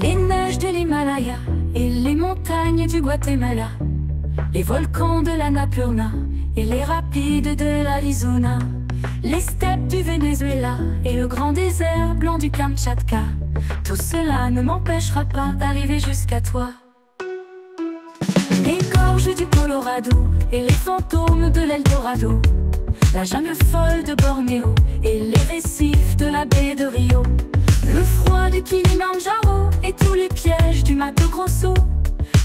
Les neiges de l'Himalaya et les montagnes du Guatemala, les volcans de l'Annapurna et les rapides de l'Arizona, les steppes du Venezuela et le grand désert blanc du Kamtchatka, tout cela ne m'empêchera pas d'arriver jusqu'à toi. Les gorges du Colorado et les fantômes de l'Eldorado, la jungle folle de Bornéo et les récifs de la baie de Rio, le froid du Kilimandjaro et tous les pièges du Mato Grosso,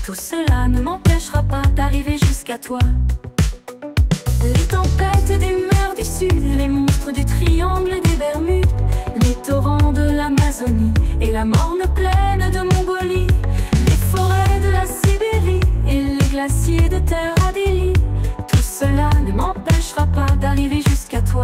tout cela ne m'empêchera pas d'arriver jusqu'à toi. Les tempêtes des mers du Sud, les monstres du triangle des Bermudes, les torrents de l'Amazonie et la morne plaine de Mongolie, les forêts de la Sibérie et les glaciers de Terre-Adélie, tout cela ne m'empêchera pas d'arriver jusqu'à toi.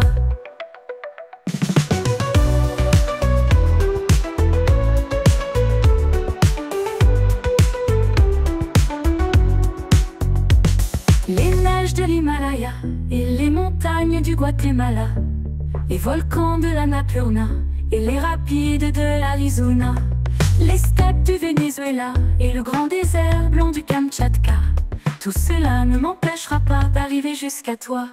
Les neiges de l'Himalaya et les montagnes du Guatemala, les volcans de l'Annapurna et les rapides de l'Arizona, les steppes du Venezuela et le grand désert blanc du Kamtchatka, tout cela ne m'empêchera pas d'arriver jusqu'à toi.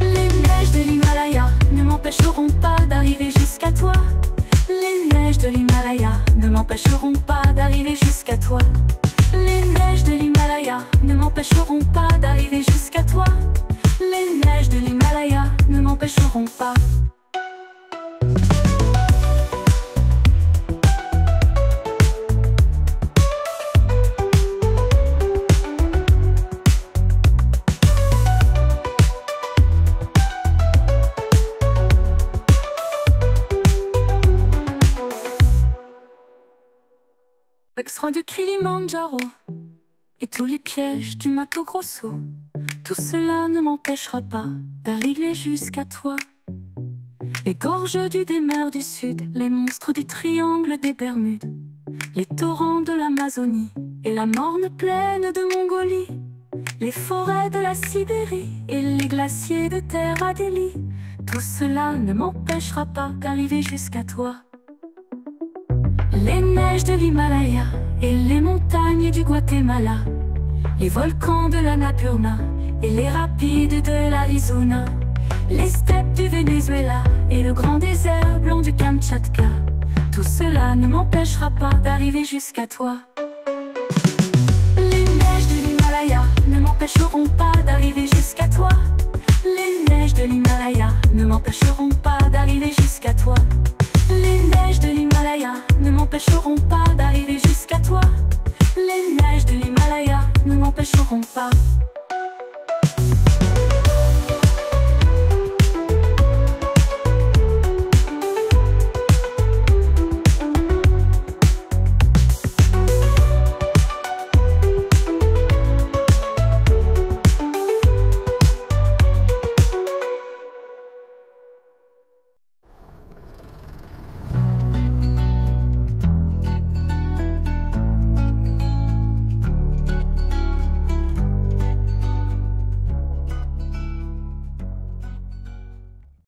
Les neiges de l'Himalaya ne m'empêcheront pas d'arriver jusqu'à toi. Les neiges de l'Himalaya ne m'empêcheront pas d'arriver jusqu'à toi. Les neiges de l'Himalaya ne m'empêcheront pas d'arriver jusqu'à toi. Les neiges de l'Himalaya ne m'empêcheront pas. L'extrait du Kilimandjaro et tous les pièges du Mato Grosso, tout cela ne m'empêchera pas d'arriver jusqu'à toi. Les gorges des mers du Sud, les monstres du triangle des Bermudes, les torrents de l'Amazonie et la morne plaine de Mongolie, les forêts de la Sibérie et les glaciers de Terre-Adélie, tout cela ne m'empêchera pas d'arriver jusqu'à toi. Les neiges de l'Himalaya et les montagnes du Guatemala, les volcans de l'Annapurna et les rapides de l'Arizona, les steppes du Venezuela et le grand désert blanc du Kamtchatka, tout cela ne m'empêchera pas d'arriver jusqu'à toi. Les neiges de l'Himalaya ne m'empêcheront pas d'arriver jusqu'à toi. Les neiges de l'Himalaya ne m'empêcheront pas d'arriver jusqu'à toi. Les neiges de l'Himalaya ne m'empêcheront pas d'arriver jusqu'à toi. Les neiges de l'Himalaya ne m'empêcheront pas.